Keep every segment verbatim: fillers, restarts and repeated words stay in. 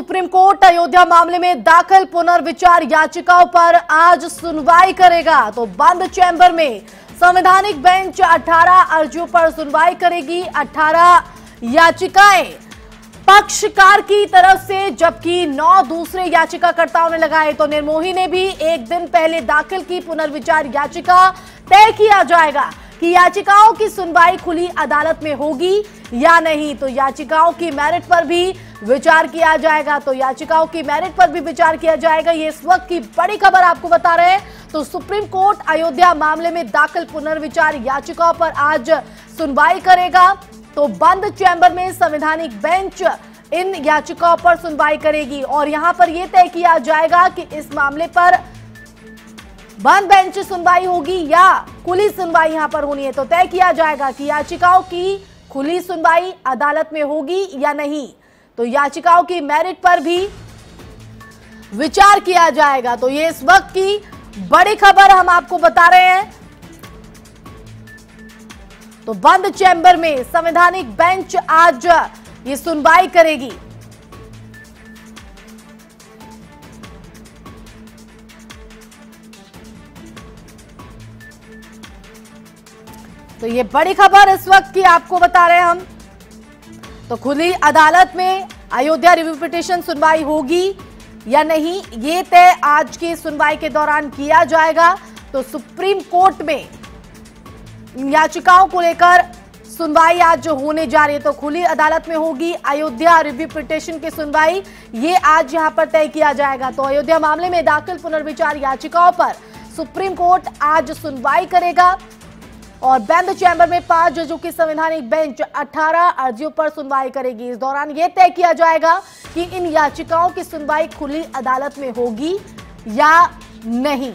Supreme court Ayodhya मामले में दाखिल पुनर्विचार याचिकाओं पर आज सुनवाई करेगा। तो बंद चैंबर में संवैधानिक बेंच अठारह अर्जियों पर सुनवाई करेगी। अठारह याचिकाएं पक्षकार की तरफ से, जबकि नौ दूसरे याचिकाकर्ताओं ने लगाए। तो निर्मोही ने भी एक दिन पहले दाखिल की पुनर्विचार याचिका। तय किया जाएगा कि याचिकाओं की सुनवाई खुली अदालत में होगी या नहीं। तो याचिकाओं की मेरिट पर भी विचार किया जाएगा। तो याचिकाओं की मेरिट पर भी विचार किया जाएगा। ये इस वक्त की बड़ी खबर आपको बता रहे हैं। तो सुप्रीम कोर्ट अयोध्या मामले में दाखिल पुनर्विचार याचिकाओं पर आज सुनवाई करेगा। तो बंद चैंबर में संवैधानिक बेंच इन याचिकाओं पर सुनवाई करेगी और यहां पर यह तय किया जाएगा कि इस मामले पर बंद बेंच सुनवाई होगी या खुली सुनवाई यहां पर होनी है। तो तय किया जाएगा कि याचिकाओं की खुली सुनवाई अदालत में होगी या नहीं। तो याचिकाओं की मेरिट पर भी विचार किया जाएगा। तो ये इस वक्त की बड़ी खबर हम आपको बता रहे हैं। तो बंद चैंबर में संवैधानिक बेंच आज ये सुनवाई करेगी। तो ये बड़ी खबर इस वक्त की आपको बता रहे हैं हम। तो खुली अदालत में अयोध्या रिव्यू पिटीशन सुनवाई होगी या नहीं, ये तय आज की सुनवाई के दौरान किया जाएगा। तो सुप्रीम कोर्ट में याचिकाओं को लेकर सुनवाई आज जो होने जा रही है, तो खुली अदालत में होगी। अयोध्या रिव्यू पिटीशन की सुनवाई ये आज यहाँ पर तय किया जाएगा। तो अयोध्या मामले में दाखिल पुनर्विचार याचिकाओं पर सुप्रीम कोर्ट आज सुनवाई करेगा और बंद चैंबर में पांच जजों की संवैधानिक बेंच अठारह अर्जियों पर सुनवाई करेगी। इस दौरान यह तय किया जाएगा कि इन याचिकाओं की सुनवाई खुली अदालत में होगी या नहीं।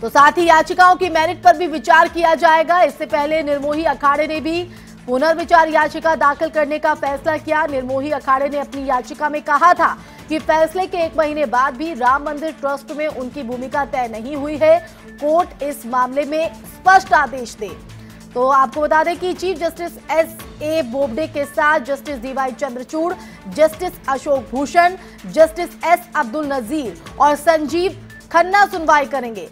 तो साथ ही याचिकाओं की मेरिट पर भी विचार किया जाएगा। इससे पहले निर्मोही अखाड़े ने भी पुनर्विचार याचिका दाखिल करने का फैसला किया। निर्मोही अखाड़े ने अपनी याचिका में कहा था कि फैसले के एक महीने बाद भी राम मंदिर ट्रस्ट में उनकी भूमिका तय नहीं हुई है, कोर्ट इस मामले में स्पष्ट आदेश दे। तो आपको बता दें कि chief justice S A Bobde के साथ justice D Y Chandrachud, justice Ashok Bhushan, justice S Abdul Nazeer और संजीव खन्ना सुनवाई करेंगे।